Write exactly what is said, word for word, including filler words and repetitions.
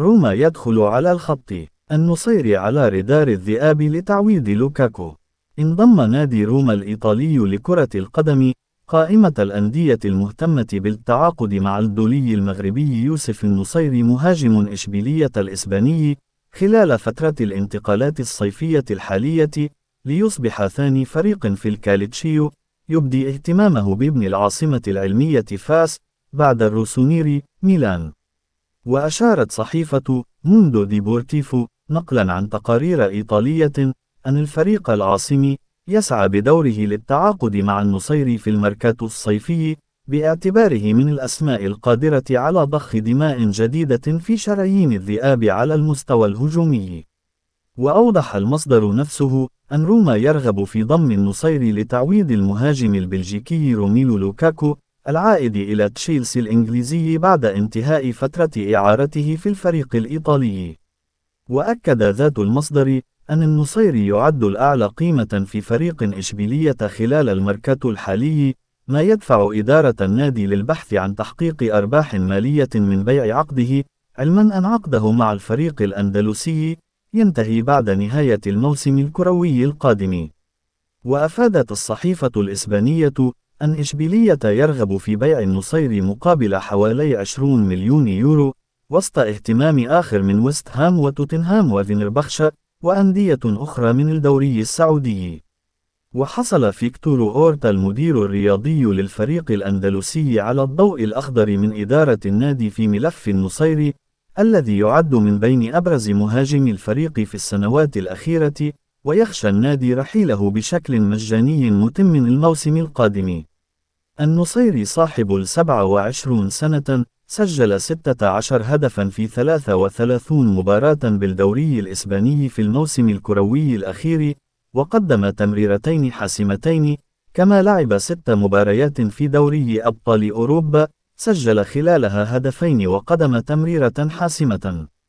روما يدخل على الخط. النصيري على رادار الذئاب لتعويض لوكاكو. انضم نادي روما الإيطالي لكرة القدم قائمة الأندية المهتمة بالتعاقد مع الدولي المغربي يوسف النصيري مهاجم إشبيلية الإسباني خلال فترة الانتقالات الصيفية الحالية، ليصبح ثاني فريق في الكالتشيو يبدي اهتمامه بابن العاصمة العلمية فاس بعد الروسونيري ميلان. وأشارت صحيفة موندو دي بورتيفو نقلا عن تقارير إيطالية أن الفريق العاصمي يسعى بدوره للتعاقد مع النصيري في الميركاتو الصيفي باعتباره من الأسماء القادرة على ضخ دماء جديدة في شرايين الذئاب على المستوى الهجومي. وأوضح المصدر نفسه أن روما يرغب في ضم النصيري لتعويض المهاجم البلجيكي روميلو لوكاكو العائد إلى تشيلسي الإنجليزي بعد انتهاء فترة إعارته في الفريق الإيطالي. وأكد ذات المصدر أن النصيري يعد الأعلى قيمة في فريق إشبيلية خلال الميركاتو الحالي، ما يدفع إدارة النادي للبحث عن تحقيق أرباح مالية من بيع عقده، علما أن عقده مع الفريق الأندلسي ينتهي بعد نهاية الموسم الكروي القادم. وأفادت الصحيفة الإسبانية أن إشبيلية يرغب في بيع النصيري مقابل حوالي عشرين مليون يورو، وسط اهتمام آخر من وستهام وتوتنهام وفينربخشة وأندية أخرى من الدوري السعودي. وحصل فيكتورو أورتا المدير الرياضي للفريق الأندلسي على الضوء الأخضر من إدارة النادي في ملف النصيري، الذي يعد من بين أبرز مهاجمي الفريق في السنوات الأخيرة، ويخشى النادي رحيله بشكل مجاني متم الموسم القادم. النصيري صاحب السبعة وعشرون سنة سجل ستة عشر هدفاً في ثلاث وثلاثين مباراة بالدوري الإسباني في الموسم الكروي الأخير، وقدم تمريرتين حاسمتين، كما لعب ست مباريات في دوري أبطال أوروبا سجل خلالها هدفين وقدم تمريرة حاسمة.